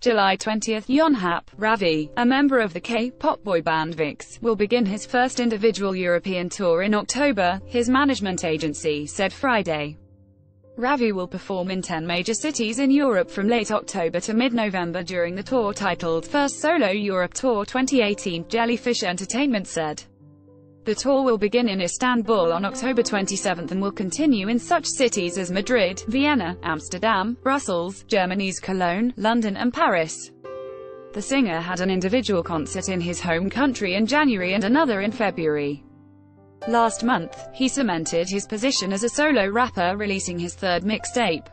July 20, Yonhap, Ravi, a member of the K-pop boy band VIXX, will begin his first individual European tour in October, his management agency said Friday. Ravi will perform in 10 major cities in Europe from late October to mid-November during the tour titled First Solo Europe Tour 2018, Jellyfish Entertainment said. The tour will begin in Istanbul on October 27 and will continue in such cities as Madrid, Vienna, Amsterdam, Brussels, Germany's Cologne, London and Paris. The singer had an individual concert in his home country in January and another in February. Last month, he cemented his position as a solo rapper, releasing his third mixtape.